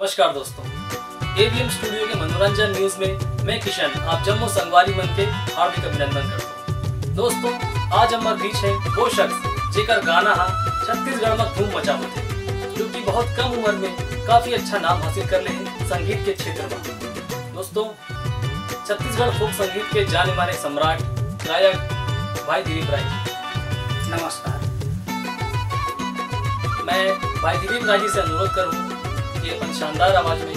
नमस्कार दोस्तों, ABM studio के मनोरंजन न्यूज में मैं किशन आप जम्मू संगवारी मन के हार्दिक अभिनंदन करता हूँ। दोस्तों, आज हमारे बीच है वो शख्स जेकर गाना हा छत्तीसगढ़ में धूम मचा होते, जो कि बहुत कम उम्र में काफी अच्छा नाम हासिल कर ले हैं संगीत के क्षेत्र में। दोस्तों, छत्तीसगढ़ फोक संगीत के जाने माने सम्राट गायक भाई दिलीप राय, नमस्कार। मैं भाई दिलीप राय जी से अनुरोध करूँ अपन शानदार आवाज में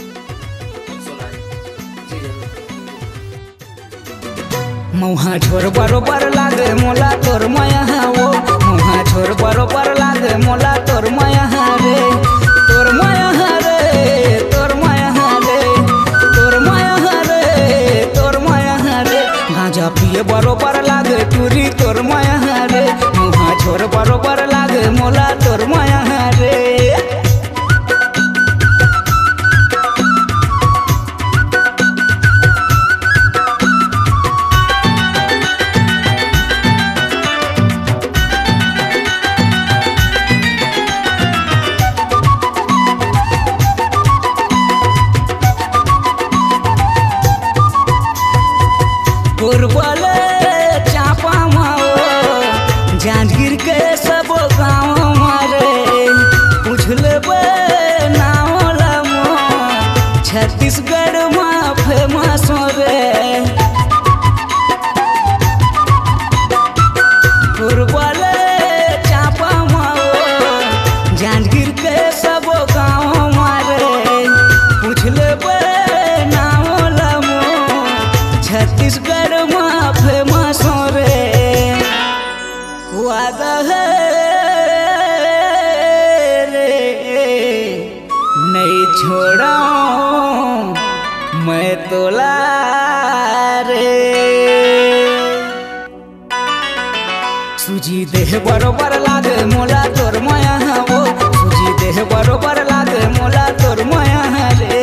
सुनाए। जी जरूर। मौहा छोर बरोबर लागे मोला तोर माया हाओ, मौहा छोर बरोबर लागे मोला तोर माया हारे, तोर माया हारे, तोर माया हारे, तोर माया हारे, तोर माया हारे, गांजा पिए बरोबर लागे चूरी तोर माया हारे, मौहा छोर बरोबर लागे मोला तोर माया हारे। चापा माओ जांजगीर के सब गाँव मारे, पूछ ले छत्तीसगढ़ में फेमस हो रे, चापा माओ जांजगीर के सब गाँव मारे, पूछ ले छत्तीसगढ़ में फेमस हो रे। वादा है रे नहीं छोड़ाऊं मैं तोला रे, सूजी देह बरोबर लागे मोला तोर माया हाओ, सूजी देह बरोबर लागे मोला तोर माया रे।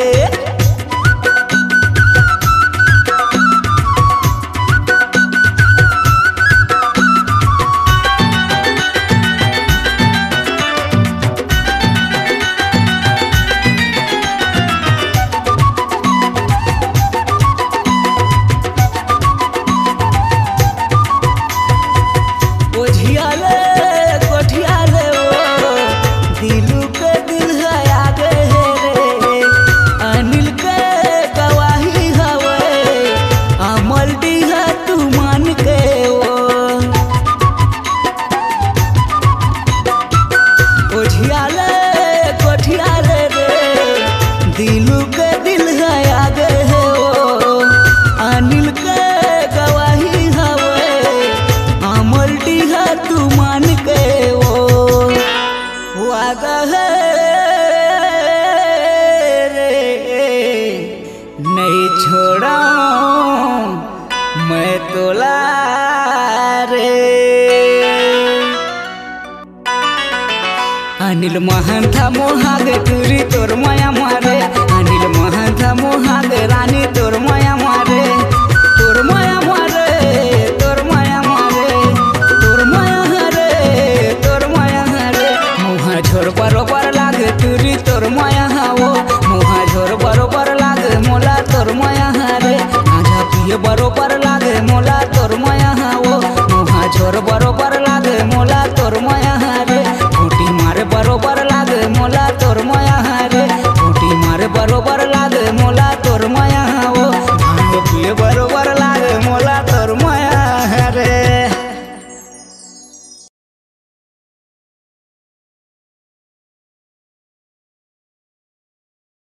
नहीं छोड़ा मैं तोला रे। अनिल महंता मोहाग।